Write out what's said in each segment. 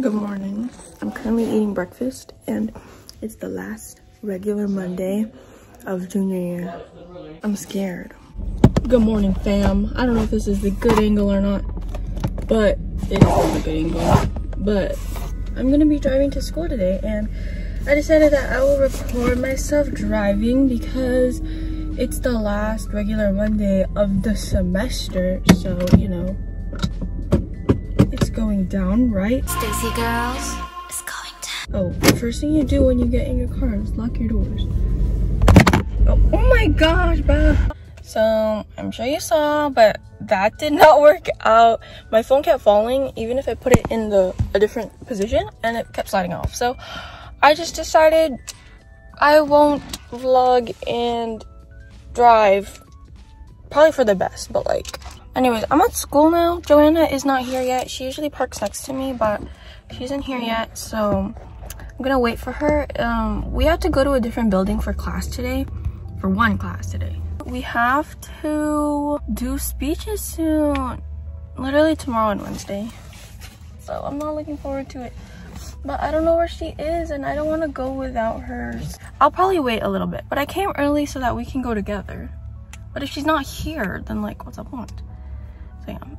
Good morning. I'm currently eating breakfast and it's the last regular Monday of junior year. I'm scared. Good morning, fam. I don't know if this is the good angle or not, but it is the good angle. But I'm gonna be driving to school today and I decided that I will record myself driving because it's the last regular Monday of the semester, so you know. Going down, right? Stacy girls, it's going down. Oh, the first thing you do when you get in your car is lock your doors. Oh my gosh, bro. So, I'm sure you saw, but that did not work out. My phone kept falling, even if I put it in a different position, and it kept sliding off. So, I just decided I won't vlog and drive. Probably for the best, but like... Anyways, I'm at school now. Joanna is not here yet. She usually parks next to me, but she isn't here yet, so I'm gonna wait for her. We have to go to a different building for class today, for one class today. We have to do speeches soon, literally tomorrow and Wednesday, so I'm not looking forward to it. But I don't know where she is, and I don't want to go without her. I'll probably wait a little bit, but I came early so that we can go together. But if she's not here, then like, what's the point?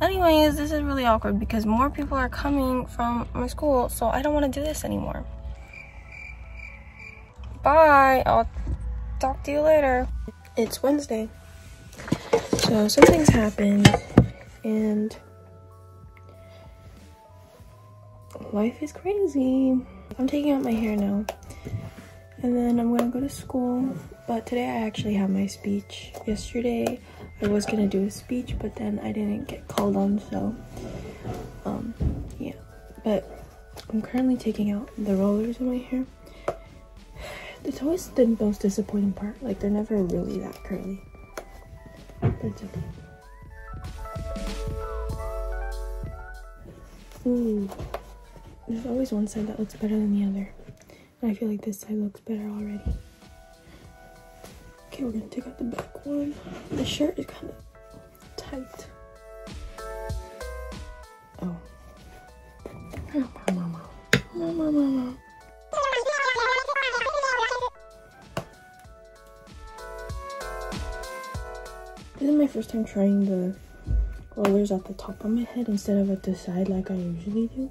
Anyways, this is really awkward because more people are coming from my school, so I don't want to do this anymore. Bye, I'll talk to you later. It's Wednesday, so something's happened and life is crazy. I'm taking out my hair now and then I'm gonna go to school, but today I actually have my speech. Yesterday I was gonna do a speech, but then I didn't get called on, so yeah. But I'm currently taking out the rollers in my hair. It's always the most disappointing part, like they're never really that curly, but it's okay. Ooh, there's always one side that looks better than the other, and I feel like this side looks better already. Okay, we're gonna take out the back one. The shirt is kind of tight. Oh. This is my first time trying the rollers at the top of my head instead of at the side like I usually do,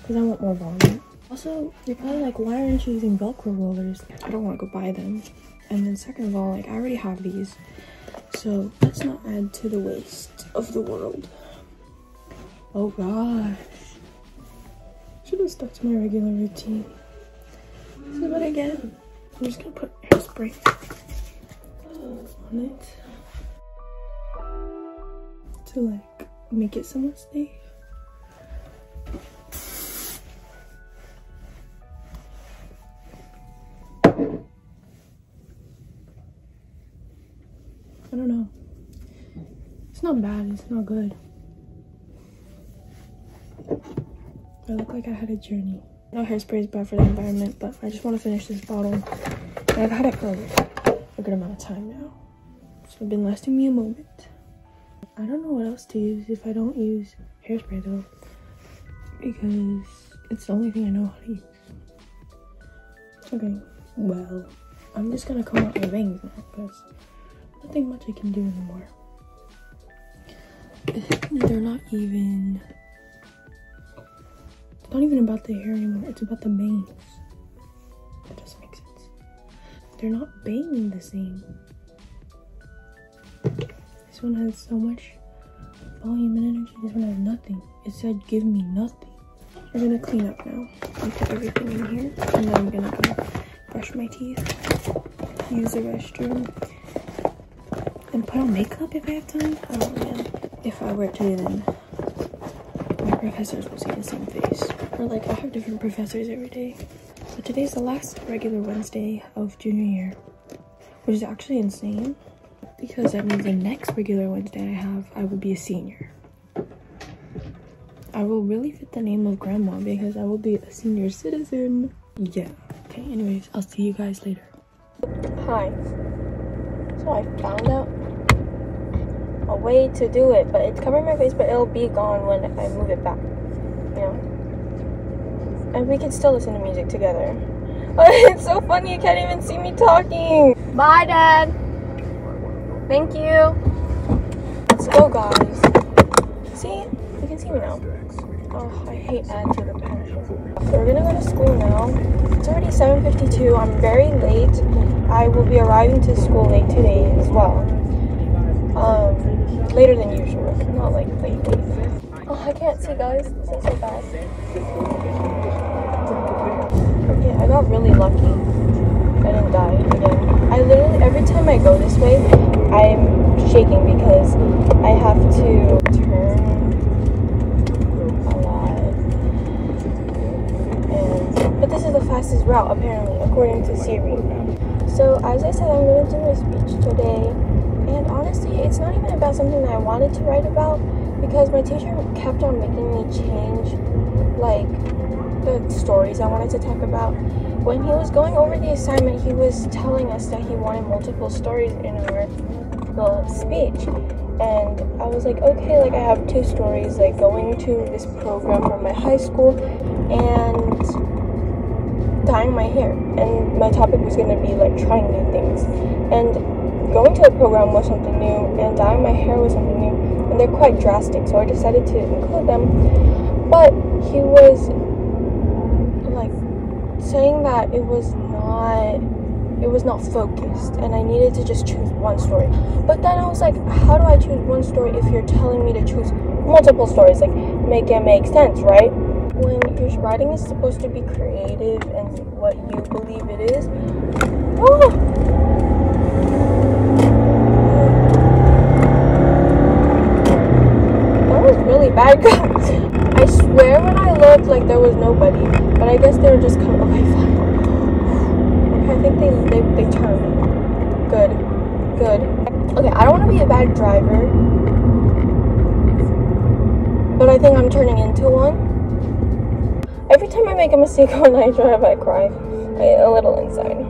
because I want more volume. Also, you're probably like, why aren't you using Velcro rollers? I don't want to go buy them. And then second of all, like, I already have these, so let's not add to the waste of the world. Oh gosh, should have stuck to my regular routine. This is what I get. I'm just gonna put hairspray on it to like make it somewhat safe. I don't know. It's not bad, it's not good. I look like I had a journey. No, hairspray is bad for the environment, but I just want to finish this bottle. And I've had it for a good amount of time now, so it's been lasting me a moment. I don't know what else to use if I don't use hairspray though, because it's the only thing I know how to use. Okay, well, I'm just gonna comb out my bangs now because nothing much I can do anymore. They're not even... It's not even about the hair anymore, it's about the bangs. That doesn't make sense. They're not banging the same. This one has so much volume and energy, this one has nothing. It said give me nothing. We're gonna clean up now. I put everything in here and then I'm gonna go brush my teeth, use the restroom, and put on makeup if I have time. Oh man, if I were to, then my professors will see the same face. Or like, I have different professors every day. So today's the last regular Wednesday of junior year, which is actually insane because that means the next regular Wednesday I have, I will be a senior. I will really fit the name of grandma because I will be a senior citizen. Yeah. Okay, anyways, I'll see you guys later. Hi. So I found out a way to do it, but it's covering my face, but it'll be gone when I move it back, you know. And we can still listen to music together. But it's so funny, you can't even see me talking. Bye, Dad. Thank you. Let's go, guys. See? You can see me now. Oh, I hate add to the passion. So we're gonna go to school now. It's already 7:52. I'm very late. I will be arriving to school late today as well. Later than usual. Not like late. Oh, I can't see, guys. This is so bad. Yeah, I got really lucky. I didn't die again. I literally, every time I go this way, I'm shaking because I have to turn a lot. But this is the fastest route, apparently, according to Siri. So, as I said, I'm going to do my speech today. And honestly, it's not even about something that I wanted to write about because my teacher kept on making me change, like, the stories I wanted to talk about. When he was going over the assignment, he was telling us that he wanted multiple stories in our the speech, and I was like, okay, like I have two stories, like going to this program from my high school and dyeing my hair, and my topic was going to be like trying new things, and going to a program was something new and dyeing my hair was something new, and they're quite drastic, so I decided to include them. But he was saying that it was not focused and I needed to just choose one story. But then I was like, how do I choose one story if you're telling me to choose multiple stories? Like, make it make sense, right? When your writing is supposed to be creative and what you believe it is. That was really bad, guys. I swear when I looked, like, there was nobody. But I guess they were just coming. Okay, fine. Okay, I think they turned. Good. Good. Okay, I don't want to be a bad driver. But I think I'm turning into one. Every time I make a mistake when I drive, I cry. A little inside.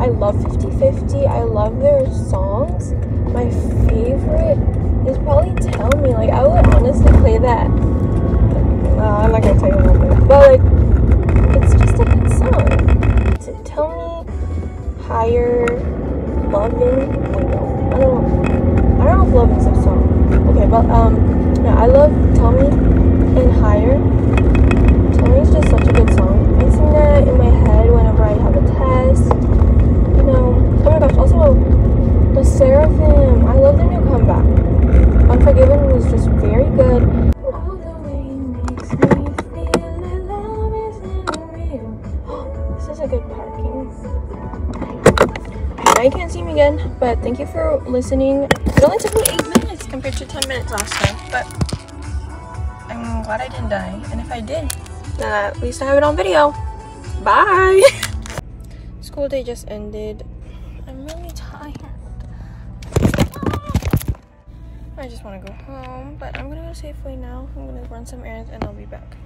I love 50 Fifty. I love their songs. My favorite is probably Tell Me. Like, I would honestly play that. I'm not gonna tell you a little bit, but like, it's just a good song. So Tell Me, Higher, Lovin'. I don't know if Lovin's a song. Okay, but no, I love Tell Me and Higher. Tell Me is just such a good song. I sing that in my head whenever I have a test. You know. Oh my gosh. Also, the Seraphim. I love the new comeback. Unforgiven was just very good. Good parking. Now you can't see me again, but thank you for listening. It only took me 8 minutes compared to 10 minutes last time, but I'm glad I didn't die. And if I did, then at least I have it on video. Bye. School day just ended. I'm really tired. I just want to go home, but I'm gonna go to Safeway now. I'm gonna run some errands and I'll be back.